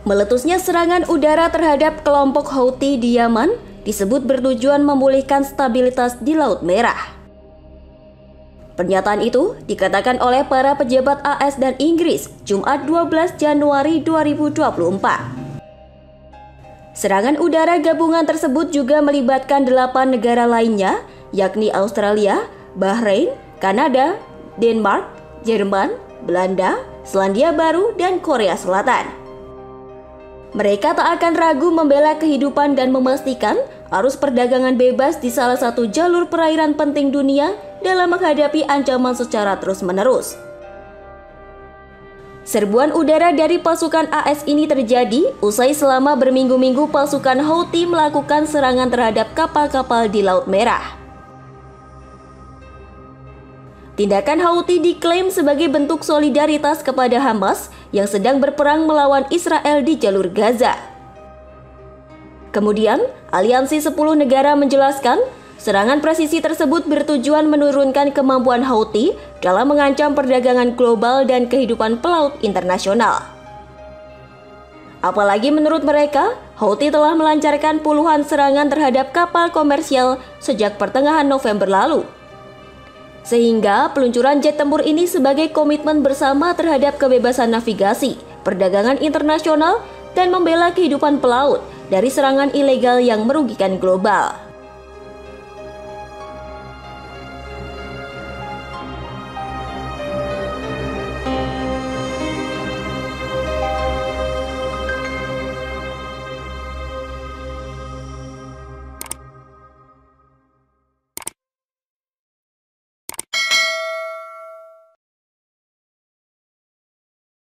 Meletusnya serangan udara terhadap kelompok Houthi di Yaman disebut bertujuan memulihkan stabilitas di Laut Merah. Pernyataan itu dikatakan oleh para pejabat AS dan Inggris Jumat 12 Januari 2024. Serangan udara gabungan tersebut juga melibatkan 8 negara lainnya, yakni Australia, Bahrain, Kanada, Denmark, Jerman, Belanda, Selandia Baru, dan Korea Selatan. Mereka tak akan ragu membela kehidupan dan memastikan arus perdagangan bebas di salah satu jalur perairan penting dunia dalam menghadapi ancaman secara terus-menerus. Serbuan udara dari pasukan AS ini terjadi usai selama berminggu-minggu pasukan Houthi melakukan serangan terhadap kapal-kapal di Laut Merah. Tindakan Houthi diklaim sebagai bentuk solidaritas kepada Hamas yang sedang berperang melawan Israel di jalur Gaza. Kemudian, aliansi 10 negara menjelaskan, serangan presisi tersebut bertujuan menurunkan kemampuan Houthi dalam mengancam perdagangan global dan kehidupan pelaut internasional. Apalagi menurut mereka, Houthi telah melancarkan puluhan serangan terhadap kapal komersial sejak pertengahan November lalu. Sehingga peluncuran jet tempur ini sebagai komitmen bersama terhadap kebebasan navigasi, perdagangan internasional, dan membela kehidupan pelaut dari serangan ilegal yang merugikan global.